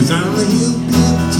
'Cause I